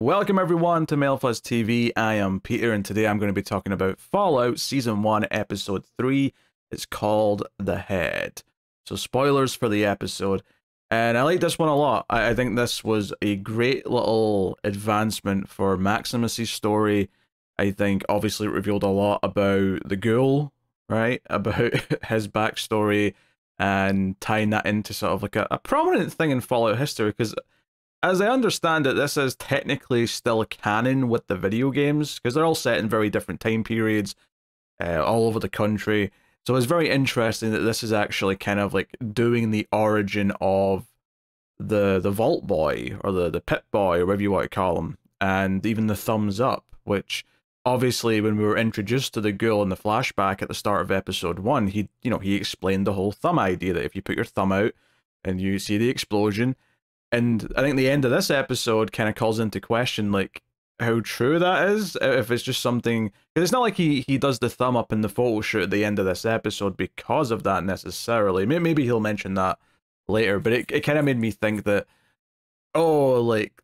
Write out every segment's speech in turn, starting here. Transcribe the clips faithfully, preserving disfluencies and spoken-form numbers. Welcome everyone to Mild Fuzz T V. I am Peter and today I'm going to be talking about Fallout Season one Episode three. It's called The Head. So spoilers for the episode. And I like this one a lot. I, I think this was a great little advancement for Maximus's story. I think obviously it revealed a lot about the ghoul, right? About his backstory and tying that into sort of like a, a prominent thing in Fallout history because as I understand it, this is technically still canon with the video games, because they're all set in very different time periods uh, all over the country. So it's very interesting that this is actually kind of like doing the origin of the the Vault Boy, or the, the Pip Boy, or whatever you want to call him, and even the Thumbs Up, which obviously when we were introduced to the ghoul in the flashback at the start of episode one, he, you know, he explained the whole thumb idea, that if you put your thumb out and you see the explosion. And I think the end of this episode kind of calls into question, like, how true that is, if it's just something... Because it's not like he, he does the thumb up in the photo shoot at the end of this episode because of that, necessarily. Maybe he'll mention that later, but it, it kind of made me think that, oh, like,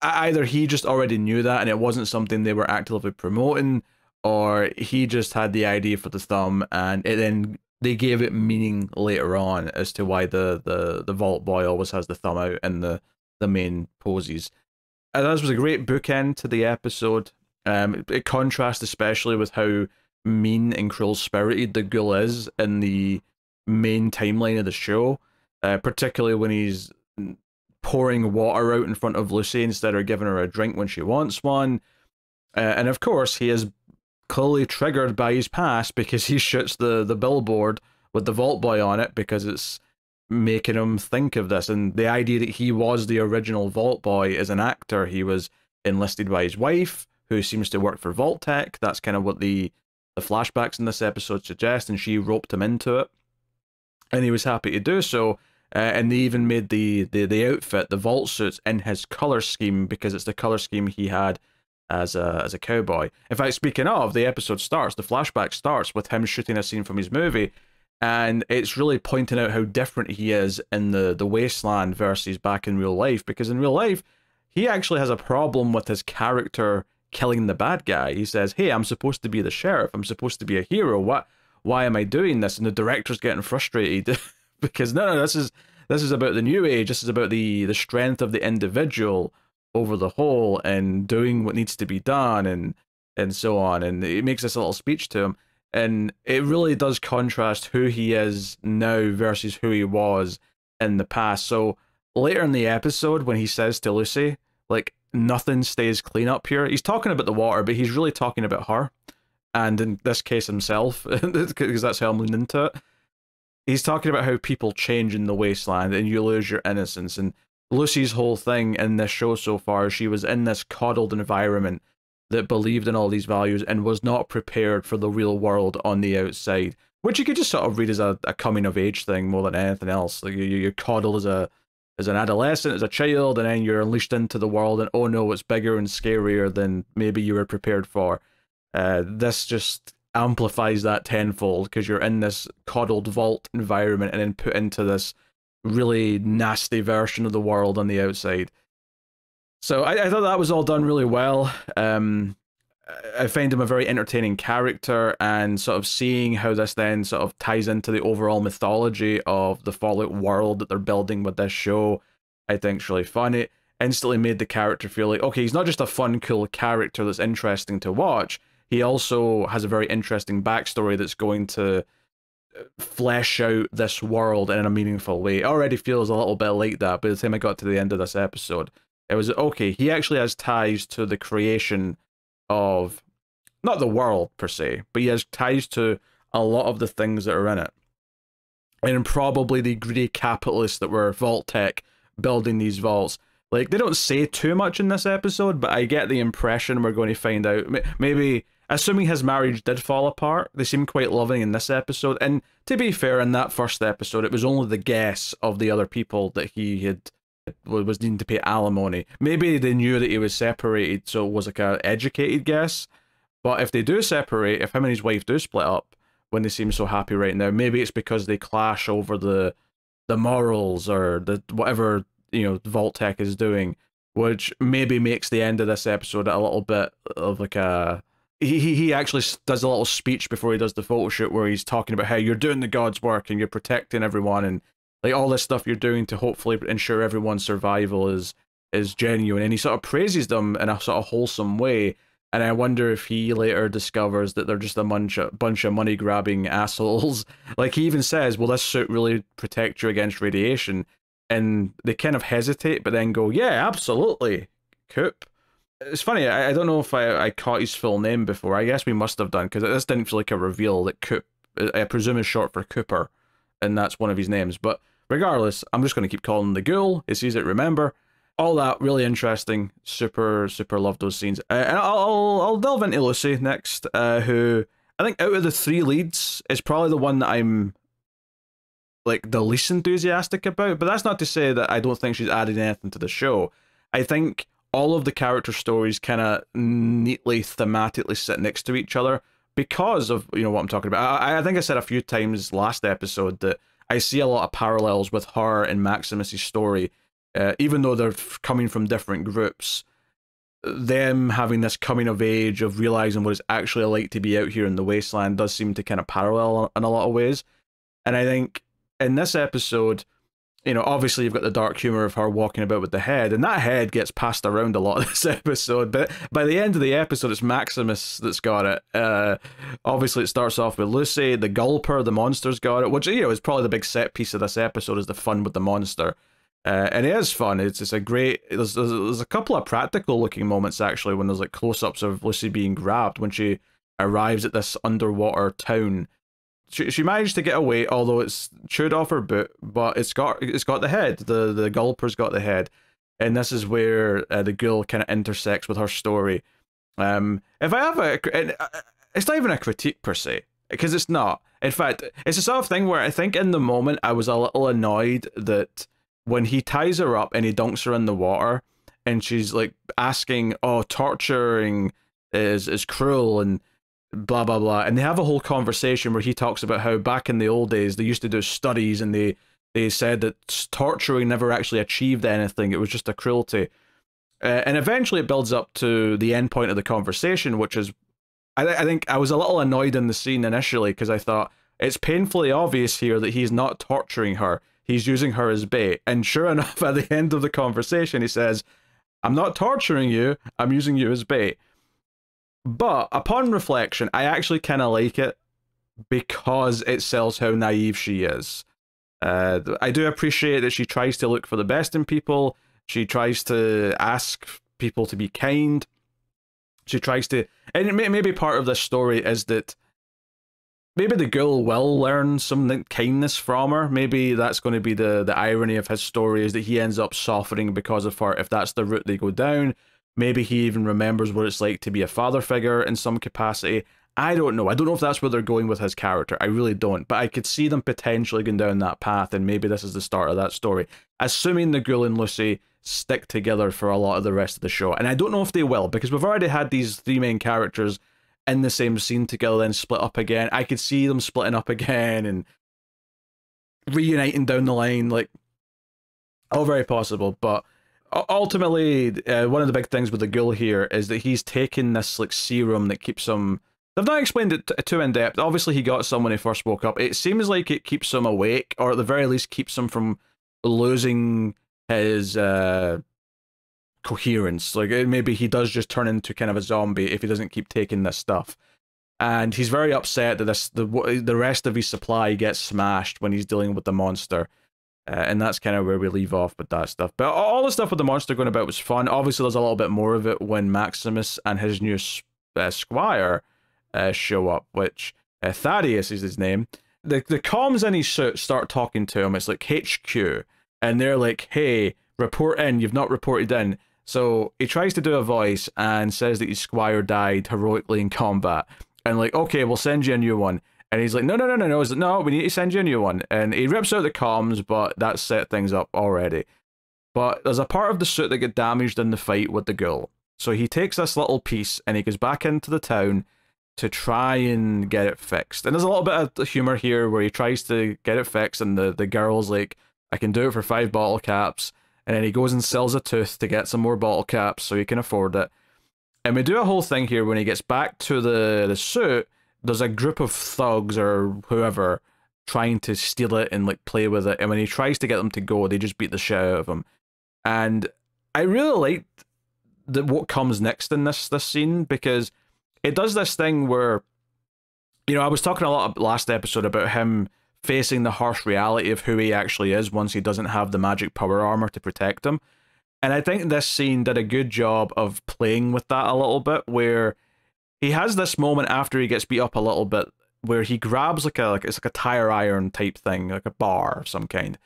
either he just already knew that and it wasn't something they were actively promoting, or he just had the idea for the thumb and it then... they gave it meaning later on as to why the, the, the Vault Boy always has the thumb out in the, the main poses. And this was a great bookend to the episode. Um, it, it contrasts especially with how mean and cruel-spirited the ghoul is in the main timeline of the show, uh, particularly when he's pouring water out in front of Lucy instead of giving her a drink when she wants one. Uh, and of course, he is... clearly triggered by his past because he shoots the, the billboard with the Vault Boy on it because it's making him think of this. And the idea that he was the original Vault Boy as an actor, he was enlisted by his wife, who seems to work for Vault Tech. That's kind of what the, the flashbacks in this episode suggest, and she roped him into it. And he was happy to do so. Uh, and they even made the, the, the outfit, the Vault suits, in his color scheme because it's the color scheme he had as a as a cowboy. In fact, speaking of, the episode starts, the flashback starts with him shooting a scene from his movie, and it's really pointing out how different he is in the, the wasteland versus back in real life, because in real life, he actually has a problem with his character killing the bad guy. He says, hey, I'm supposed to be the sheriff, I'm supposed to be a hero, what, why am I doing this? And the director's getting frustrated, because no, no, this is, this is about the new age, this is about the, the strength of the individual over the whole and doing what needs to be done and and so on. And it makes this little speech to him, and it really does contrast who he is now versus who he was in the past. So later in the episode when he says to Lucy, like, nothing stays clean up here, he's talking about the water, but he's really talking about her, and in this case himself, because that's how I'm leaning into it. He's talking about how people change in the wasteland and you lose your innocence. And Lucy's whole thing in this show so far, she was in this coddled environment that believed in all these values and was not prepared for the real world on the outside, which you could just sort of read as a, a coming-of-age thing more than anything else. Like, you, you're coddled as a as an adolescent, as a child, and then you're unleashed into the world, and oh no, it's bigger and scarier than maybe you were prepared for. Uh, this just amplifies that tenfold, because you're in this coddled vault environment and then put into this really nasty version of the world on the outside. So I, I thought that was all done really well. Um, I find him a very entertaining character, and sort of seeing how this then sort of ties into the overall mythology of the Fallout world that they're building with this show, I think is really fun. It instantly made the character feel like, okay, he's not just a fun, cool character that's interesting to watch, he also has a very interesting backstory that's going to flesh out this world in a meaningful way. It already feels a little bit like that by the time I got to the end of this episode. It was, okay, he actually has ties to the creation of, not the world per se, but he has ties to a lot of the things that are in it. And probably the greedy capitalists that were Vault Tech building these vaults. Like, they don't say too much in this episode, but I get the impression we're going to find out. Maybe... assuming his marriage did fall apart, they seem quite loving in this episode. And to be fair, in that first episode, it was only the guess of the other people that he had was needing to pay alimony. Maybe they knew that he was separated, so it was like an educated guess. But if they do separate, if him and his wife do split up, when they seem so happy right now, maybe it's because they clash over the the morals or the whatever, you know, Vault Tech is doing. which maybe makes the end of this episode a little bit of like a... He, he actually does a little speech before he does the photo shoot where he's talking about how you're doing the God's work and you're protecting everyone and like all this stuff you're doing to hopefully ensure everyone's survival is is genuine. And he sort of praises them in a sort of wholesome way. And I wonder if he later discovers that they're just a bunch of, bunch of money-grabbing assholes. Like, he even says, will this suit really protect you against radiation? And they kind of hesitate, but then go, yeah, absolutely, Coop. It's funny, I, I don't know if I, I caught his full name before. I guess we must have done, because this didn't feel like a reveal that Coop, I presume, is short for Cooper, and that's one of his names. But regardless, I'm just going to keep calling him the Ghoul. It's easy to remember. All that really interesting. Super, super loved those scenes. Uh, and I'll, I'll delve into Lucy next, uh, who I think out of the three leads is probably the one that I'm like the least enthusiastic about. But that's not to say that I don't think she's added anything to the show. I think all of the character stories kind of neatly thematically sit next to each other because of, you know, what I'm talking about. I, I think I said a few times last episode that I see a lot of parallels with her and Maximus's story. Uh, even though they're coming from different groups, them having this coming of age of realizing what it's actually like to be out here in the wasteland does seem to kind of parallel in a lot of ways. And I think in this episode, you know, obviously you've got the dark humor of her walking about with the head, and that head gets passed around a lot of this episode, but by the end of the episode, it's Maximus that's got it. Uh, obviously, it starts off with Lucy, the Gulper, the monster's got it, which, you know, is probably the big set piece of this episode, is the fun with the monster. Uh, and it is fun. It's it's a great. There's, there's there's a couple of practical looking moments actually when there's like close ups of Lucy being grabbed when she arrives at this underwater town. She she managed to get away, although it's chewed off her boot. But it's got it's got the head. The the Gulper's got the head, and this is where uh, the Ghoul kind of intersects with her story. Um, if I have a, it's not even a critique per se, because it's not. In fact, it's the sort of thing where I think in the moment I was a little annoyed that when he ties her up and he dunks her in the water and she's like asking, oh, torturing is, is cruel and blah, blah, blah. And they have a whole conversation where he talks about how back in the old days, they used to do studies and they, they said that torturing never actually achieved anything. It was just a cruelty. Uh, and eventually it builds up to the end point of the conversation, which is, I, th I think I was a little annoyed in the scene initially because I thought it's painfully obvious here that he's not torturing her. He's using her as bait. And sure enough, at the end of the conversation, he says, I'm not torturing you, I'm using you as bait. But upon reflection, I actually kind of like it because it sells how naive she is. Uh, I do appreciate that she tries to look for the best in people. She tries to ask people to be kind. She tries to... And maybe part of this story is that maybe the Ghoul will learn some kindness from her. Maybe that's going to be the, the irony of his story, is that he ends up softening because of her, if that's the route they go down. Maybe he even remembers what it's like to be a father figure in some capacity. I don't know. I don't know if that's where they're going with his character. I really don't. But I could see them potentially going down that path, and maybe this is the start of that story. Assuming the Ghoul and Lucy stick together for a lot of the rest of the show. And I don't know if they will, because we've already had these three main characters in the same scene together, then split up again. I could see them splitting up again and reuniting down the line, like, all very possible. But ultimately, uh, one of the big things with the Ghoul here is that he's taken this like serum that keeps him... They've not explained it too in depth. Obviously, he got some when he first woke up. It seems like it keeps him awake, or at the very least keeps him from losing his... Uh, coherence. Like, maybe he does just turn into kind of a zombie if he doesn't keep taking this stuff. And he's very upset that this the the rest of his supply gets smashed when he's dealing with the monster. Uh, and that's kind of where we leave off with that stuff. But all the stuff with the monster going about was fun. Obviously, there's a little bit more of it when Maximus and his new uh, squire uh, show up, which uh, Thaddeus is his name. The, the comms in his suit start talking to him. It's like H Q. And they're like, hey, report in. You've not reported in. So he tries to do a voice and says that his squire died heroically in combat. And like, okay, we'll send you a new one. And he's like, no, no, no, no, no. He's like, no, we need to send you a new one. And he rips out the comms, but that set things up already. But there's a part of the suit that got damaged in the fight with the Ghoul. So he takes this little piece and he goes back into the town to try and get it fixed. And there's a little bit of humor here where he tries to get it fixed and the, the girl's like, I can do it for five bottle caps. and then he goes and sells a tooth to get some more bottle caps so he can afford it. And we do a whole thing here. When he gets back to the, the suit, there's a group of thugs or whoever trying to steal it and like play with it. And when he tries to get them to go, they just beat the shit out of him. And I really liked the, what comes next in this, this scene, because it does this thing where, you know, I was talking a lot last episode about him facing the harsh reality of who he actually is once he doesn't have the magic power armor to protect him. And I think this scene did a good job of playing with that a little bit, where he has this moment after he gets beat up a little bit where he grabs like a, like it's like a tire iron type thing, like a bar of some kind.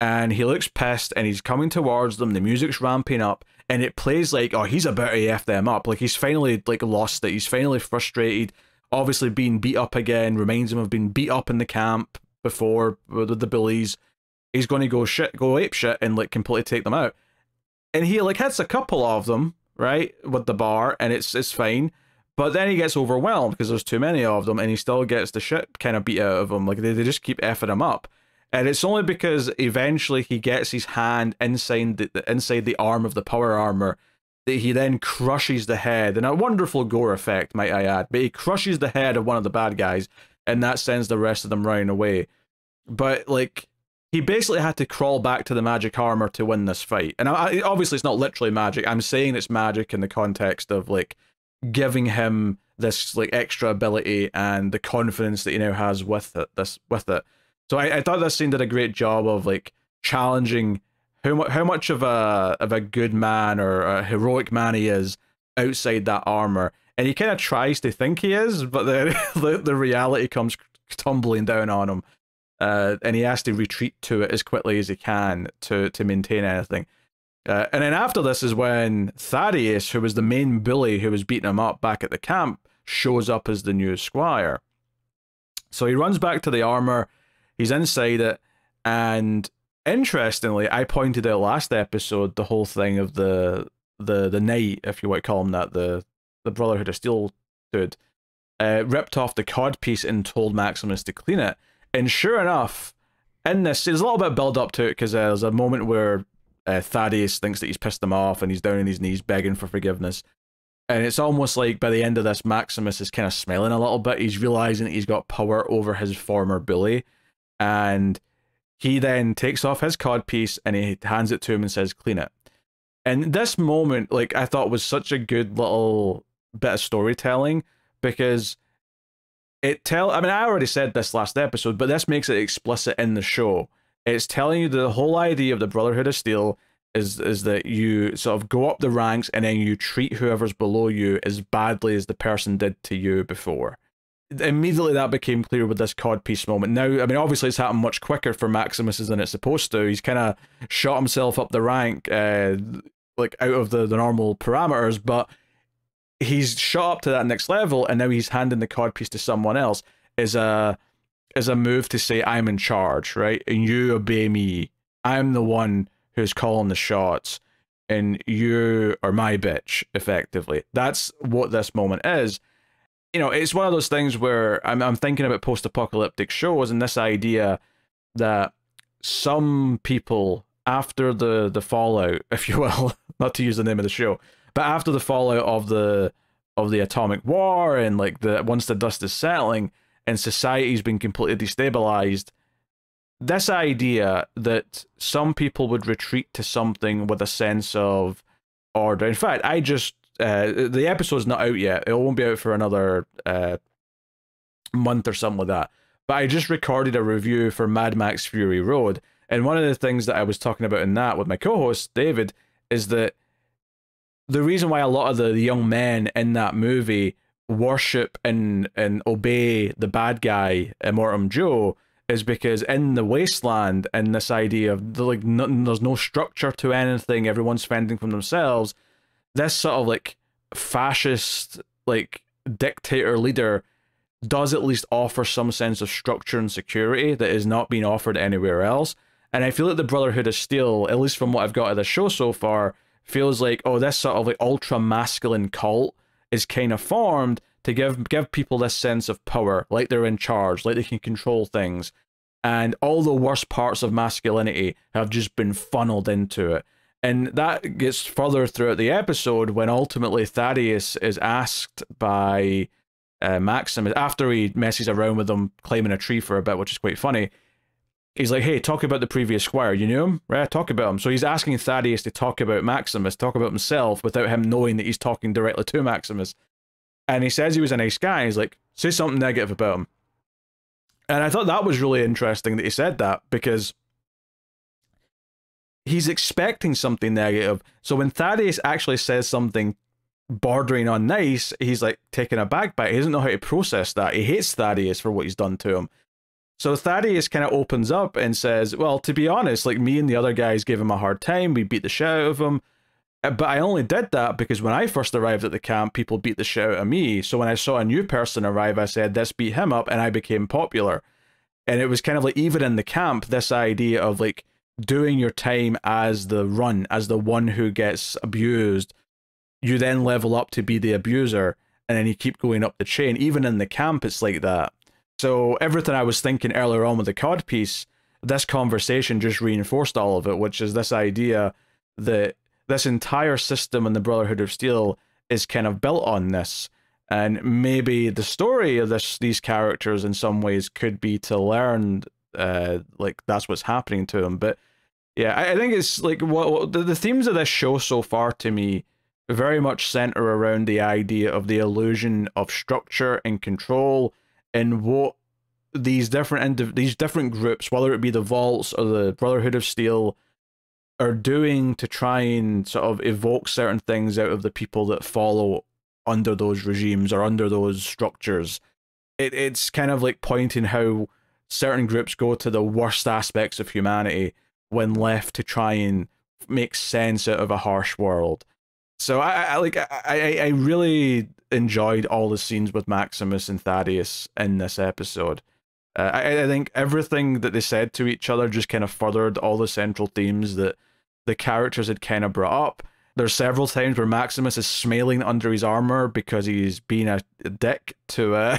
And he looks pissed and he's coming towards them. The music's ramping up and it plays like, oh, he's about to F them up. Like he's finally like lost it. He's finally frustrated. Obviously being beat up again reminds him of being beat up in the camp before with the bullies. He's going to go shit, go ape shit and like completely take them out. And he like hits a couple of them, right, with the bar, and it's it's fine. But then he gets overwhelmed because there's too many of them, and he still gets the shit kind of beat out of him. Like they, they just keep effing him up, and it's only because eventually he gets his hand inside the, the inside the arm of the power armor that he then crushes the head, and a wonderful gore effect, might I add. But he crushes the head of one of the bad guys, and that sends the rest of them running away. But like, he basically had to crawl back to the magic armor to win this fight. And I, obviously it's not literally magic. I'm saying it's magic in the context of like giving him this like extra ability and the confidence that he now has with it. This with it. So I, I thought this scene did a great job of like challenging how, how much of a of a good man or a heroic man he is outside that armor. And he kind of tries to think he is, but the, the, the reality comes tumbling down on him. Uh, and he has to retreat to it as quickly as he can to to maintain anything. Uh, and then after this is when Thaddeus, who was the main bully who was beating him up back at the camp, shows up as the new squire. So he runs back to the armor, he's inside it, and interestingly, I pointed out last episode the whole thing of the the the knight, if you want to call him that, the the Brotherhood of Steel dude, uh, ripped off the codpiece and told Maximus to clean it. And sure enough, in this, there's a little bit of build up to it, because uh, there's a moment where uh, Thaddeus thinks that he's pissed him off and he's down on his knees begging for forgiveness. And it's almost like by the end of this, Maximus is kind of smiling a little bit. He's realizing that he's got power over his former bully. And he then takes off his codpiece and he hands it to him and says, clean it. And this moment, like, I thought was such a good little bit of storytelling, because It tell I mean, I already said this last episode, but this makes it explicit in the show. It's telling you the whole idea of the Brotherhood of Steel is is that you sort of go up the ranks and then you treat whoever's below you as badly as the person did to you before. Immediately that became clear with this codpiece moment. Now, I mean, obviously it's happened much quicker for Maximus than it's supposed to. He's kind of shot himself up the rank, uh, like out of the, the normal parameters, but he's shot up to that next level, and now he's handing the codpiece to someone else is a is a move to say, I'm in charge, right? And you obey me. I'm the one who's calling the shots, and you are my bitch, effectively. That's what this moment is. You know, it's one of those things where I'm, I'm thinking about post-apocalyptic shows and this idea that some people, after the, the fallout, if you will, not to use the name of the show, but after the fallout of the of the atomic war and like the once the dust is settling and society's been completely destabilized, this idea that some people would retreat to something with a sense of order. In fact, I just uh, the episode's not out yet. It won't be out for another uh, month or something like that. But I just recorded a review for Mad Max Fury Road, and one of the things that I was talking about in that with my co-host David is that the reason why a lot of the, the young men in that movie worship and and obey the bad guy, Immortum Joe, is because in the wasteland, and this idea of the, like no, there's no structure to anything, everyone's fending from themselves, this sort of like fascist like dictator leader does at least offer some sense of structure and security that is not being offered anywhere else. And I feel like the Brotherhood of Steel, at least from what I've got of the show so far, feels like, oh, this sort of like ultra masculine cult is kind of formed to give give people this sense of power, like they're in charge, like they can control things. and all the worst parts of masculinity have just been funneled into it. And that gets further throughout the episode when ultimately Thaddeus is asked by uh, Maximus, after he messes around with them, climbing a tree for a bit, which is quite funny, he's like, hey, talk about the previous squire, you knew him? Yeah, talk about him. So he's asking Thaddeus to talk about Maximus, talk about himself, without him knowing that he's talking directly to Maximus. And he says he was a nice guy, and he's like, say something negative about him. And I thought that was really interesting that he said that, because he's expecting something negative. So when Thaddeus actually says something bordering on nice, he's like taken aback by it. He doesn't know how to process that. He hates Thaddeus for what he's done to him. So Thaddeus kind of opens up and says, well, to be honest, like, me and the other guys gave him a hard time. We beat the shit out of him. But I only did that because when I first arrived at the camp, people beat the shit out of me. So when I saw a new person arrive, I said, let's beat him up, and I became popular. And it was kind of like, even in the camp, this idea of like doing your time as the run, as the one who gets abused, you then level up to be the abuser, and then you keep going up the chain. Even in the camp, it's like that. So everything I was thinking earlier on with the C O D piece, this conversation just reinforced all of it, which is this idea that this entire system in the Brotherhood of Steel is kind of built on this. And maybe the story of this, these characters in some ways could be to learn, uh, like, that's what's happening to them. But yeah, I, I think it's like, what, what the, the themes of this show so far to me very much center around the idea of the illusion of structure and control, and what these different these different groups, whether it be the Vaults or the Brotherhood of Steel, are doing to try and sort of evoke certain things out of the people that follow under those regimes or under those structures. It, it's kind of like pointing how certain groups go to the worst aspects of humanity when left to try and make sense out of a harsh world. So I, I like I I really enjoyed all the scenes with Maximus and Thaddeus in this episode. Uh, I, I think everything that they said to each other just kind of furthered all the central themes that the characters had kind of brought up. There's several times where Maximus is smiling under his armor because he's been a dick to uh,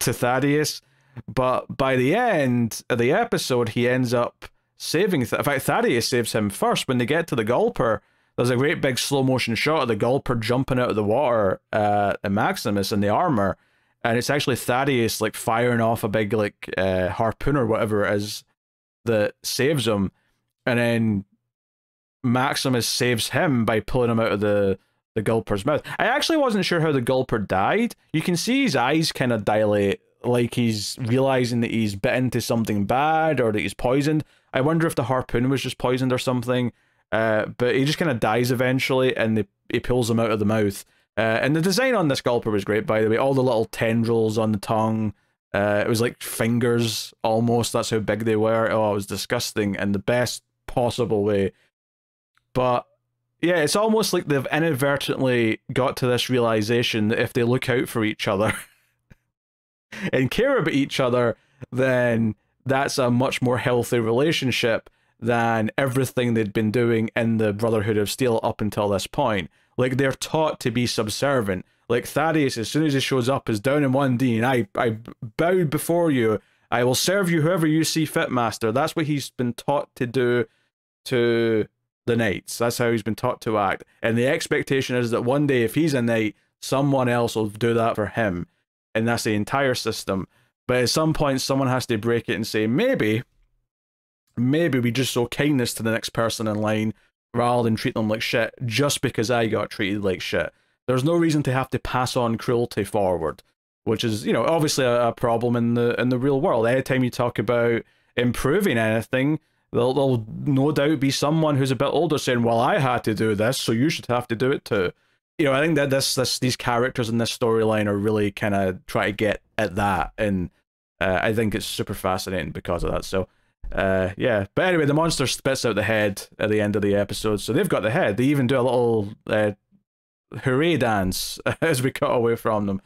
to Thaddeus, but by the end of the episode, he ends up saving. Th in fact, Thaddeus saves him first when they get to the Gulper. There's a great big slow motion shot of the Gulper jumping out of the water uh, at Maximus in the armor, and it's actually Thaddeus like firing off a big like uh, harpoon or whatever it is that saves him, and then Maximus saves him by pulling him out of the the Gulper's mouth. I actually wasn't sure how the Gulper died. You can see his eyes kind of dilate, like he's realizing that he's bit into something bad or that he's poisoned. I wonder if the harpoon was just poisoned or something. Uh, but he just kind of dies eventually, and they, he pulls him out of the mouth. Uh, and the design on this Gulper was great, by the way. All the little tendrils on the tongue. Uh, it was like fingers, almost. That's how big they were. Oh, it was disgusting in the best possible way. But yeah, it's almost like they've inadvertently got to this realization that if they look out for each other and care about each other, then that's a much more healthy relationship than everything they'd been doing in the Brotherhood of Steel up until this point. Like, they're taught to be subservient. Like, Thaddeus, as soon as he shows up, is down in one D, and I, I bow before you. I will serve you whoever you see fit, master. That's what he's been taught to do to the knights. That's how he's been taught to act. And the expectation is that one day, if he's a knight, someone else will do that for him. And that's the entire system. But at some point, someone has to break it and say, maybe... maybe we just show kindness to the next person in line rather than treat them like shit just because I got treated like shit. There's no reason to have to pass on cruelty forward, which is, you know, obviously a, a problem in the in the real world. Anytime you talk about improving anything, there'll, there'll no doubt be someone who's a bit older saying, well, I had to do this, so you should have to do it too. You know, I think that this, this these characters in this storyline are really kind of trying to get at that, and uh, I think it's super fascinating because of that. So... Uh, yeah, but anyway, the monster spits out the head at the end of the episode, so they've got the head. They even do a little uh, hooray dance as we cut away from them.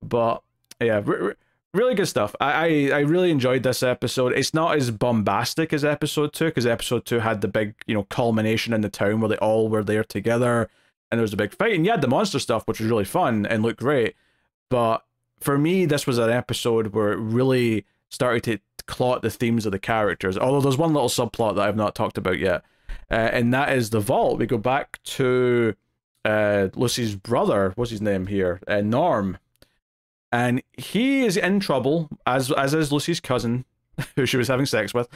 But yeah, re really good stuff. I, I, I really enjoyed this episode. It's not as bombastic as episode two, because episode two had the big, you know, culmination in the town where they all were there together, and there was a big fight, and you had the monster stuff, which was really fun and looked great. But for me, this was an episode where it really started to plot the themes of the characters. Although there's one little subplot that I've not talked about yet, uh, and that is the vault. We go back to uh, Lucy's brother. What's his name here? Uh, Norm, and he is in trouble, as as is Lucy's cousin, who she was having sex with,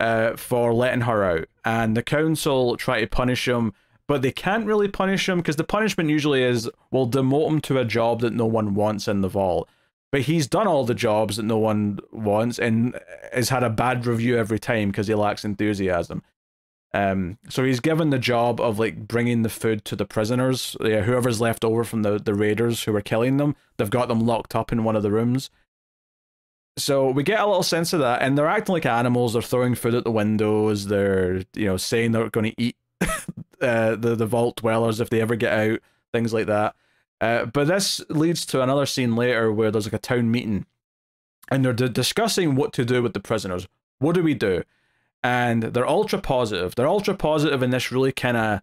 uh, for letting her out. And the council try to punish him, but they can't really punish him because the punishment usually is, we'll demote him to a job that no one wants in the vault. But he's done all the jobs that no one wants and has had a bad review every time because he lacks enthusiasm. Um, so he's given the job of like bringing the food to the prisoners. Yeah, whoever's left over from the, the raiders who were killing them, they've got them locked up in one of the rooms. So we get a little sense of that, and they're acting like animals. They're throwing food at the windows. They're, you know, saying they're going to eat uh, the the vault dwellers if they ever get out. Things like that. Uh, but this leads to another scene later where there's like a town meeting, and they're d discussing what to do with the prisoners. What do we do? And they're ultra positive. They're ultra positive in this really kind of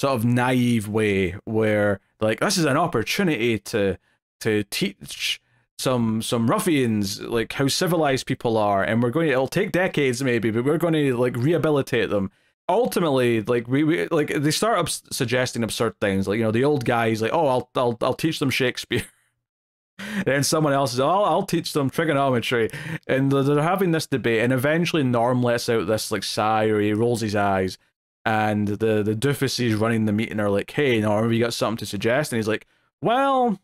sort of naive way where they're like, this is an opportunity to to teach some some ruffians like how civilized people are, and we're going to, it'll take decades maybe, but we're going to like rehabilitate them ultimately. Like we, we like they start up suggesting absurd things, like, you know, the old guy's like, oh, I'll I'll I'll teach them Shakespeare, and then someone else is, oh, I'll teach them trigonometry, and they're, they're having this debate, and eventually Norm lets out this like sigh, or he rolls his eyes, and the the doofuses running the meeting are like, hey Norm, we got something to suggest, and he's like, well,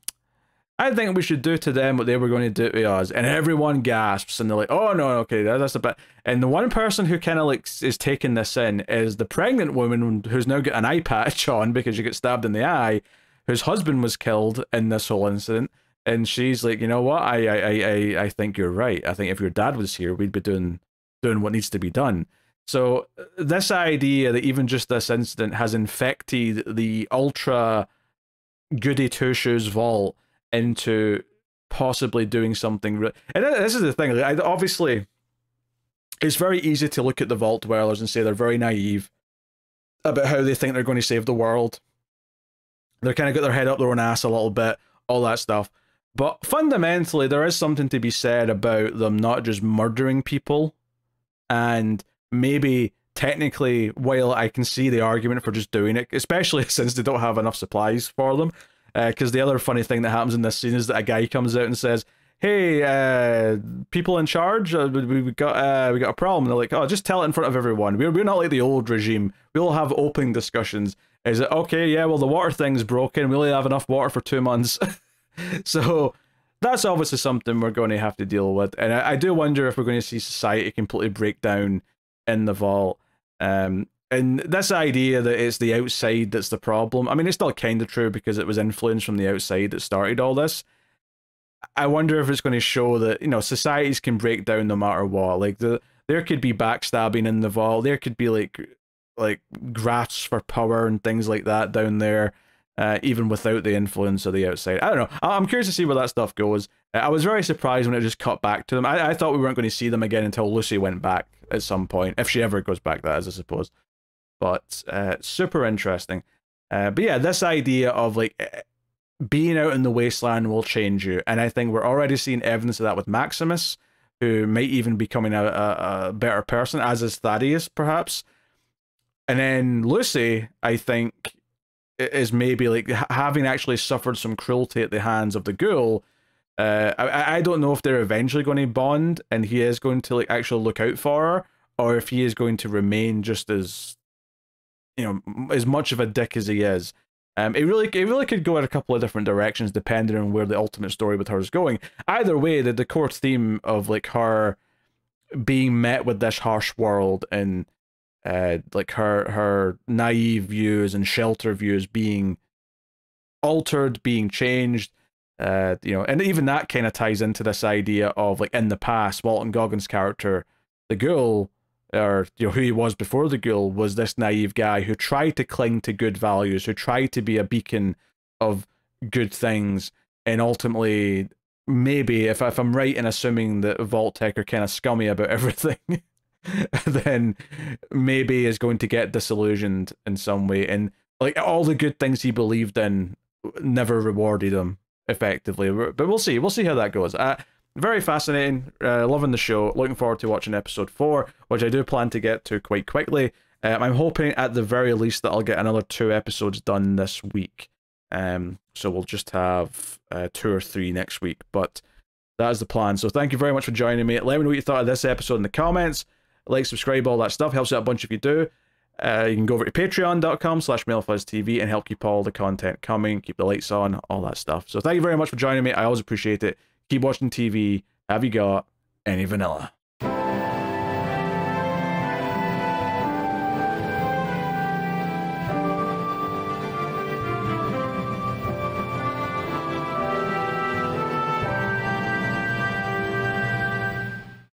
I think we should do to them what they were going to do to us. And everyone gasps, and they're like, oh, no, okay, that's a bit. And the one person who kind of like is taking this in is the pregnant woman who's now got an eye patch on because she got stabbed in the eye, whose husband was killed in this whole incident. And she's like, you know what, I, I, I, I think you're right. I think if your dad was here, we'd be doing, doing what needs to be done. So this idea that even just this incident has infected the ultra goody two-shoes vault into possibly doing something. And this is the thing, I, obviously it's very easy to look at the vault dwellers and say they're very naive about how they think they're going to save the world, they're kind of got their head up their own ass a little bit, all that stuff. But fundamentally there is something to be said about them not just murdering people, and maybe technically, while I can see the argument for just doing it, especially since they don't have enough supplies for them. Because uh, the other funny thing that happens in this scene is that a guy comes out and says, "Hey, uh, people in charge, uh, we, we got uh, we got a problem." And they're like, "Oh, just tell it in front of everyone. We're we're not like the old regime. We'll have open discussions." Is it okay? Yeah, well, the water thing's broken. We only have enough water for two months, so that's obviously something we're going to have to deal with. And I, I do wonder if we're going to see society completely break down in the vault. Um, And this idea that it's the outside that's the problem, I mean, it's still kind of true because it was influence from the outside that started all this. I wonder if it's going to show that, you know, societies can break down no matter what. Like, the, there could be backstabbing in the vault. There could be, like, like grasps for power and things like that down there, uh, even without the influence of the outside. I don't know. I'm curious to see where that stuff goes. I was very surprised when it just cut back to them. I, I thought we weren't going to see them again until Lucy went back at some point, if she ever goes back, that is, I suppose. But uh, super interesting. Uh, but yeah, this idea of like being out in the wasteland will change you. And I think we're already seeing evidence of that with Maximus, who might even be becoming a, a, a better person, as is Thaddeus, perhaps. And then Lucy, I think, is maybe like having actually suffered some cruelty at the hands of the ghoul. Uh, I, I don't know if they're eventually going to bond and he is going to like actually look out for her, or if he is going to remain just as, you know, as much of a dick as he is. Um, it really, it really could go in a couple of different directions depending on where the ultimate story with her is going. Either way, the, the core theme of like her being met with this harsh world and uh, like her her naive views and shelter views being altered, being changed, uh, you know, and even that kind of ties into this idea of like in the past, Walton Goggins' character, the ghoul, or you know who he was before the ghoul, was this naive guy who tried to cling to good values, who tried to be a beacon of good things, and ultimately, maybe if, if I'm right in assuming that Vault Tech are kind of scummy about everything, then maybe is going to get disillusioned in some way, and like all the good things he believed in never rewarded him effectively. But we'll see, we'll see how that goes. I, Very fascinating. Uh, loving the show. Looking forward to watching episode four, which I do plan to get to quite quickly. Um, I'm hoping at the very least that I'll get another two episodes done this week. Um, so we'll just have uh, two or three next week. But that is the plan. So thank you very much for joining me. Let me know what you thought of this episode in the comments. Like, subscribe, all that stuff. Helps out a bunch if you do. Uh, you can go over to patreon dot com slash Mild Fuzz T V and help keep all the content coming, keep the lights on, all that stuff. So thank you very much for joining me. I always appreciate it. Keep watching T V. Have you got any vanilla?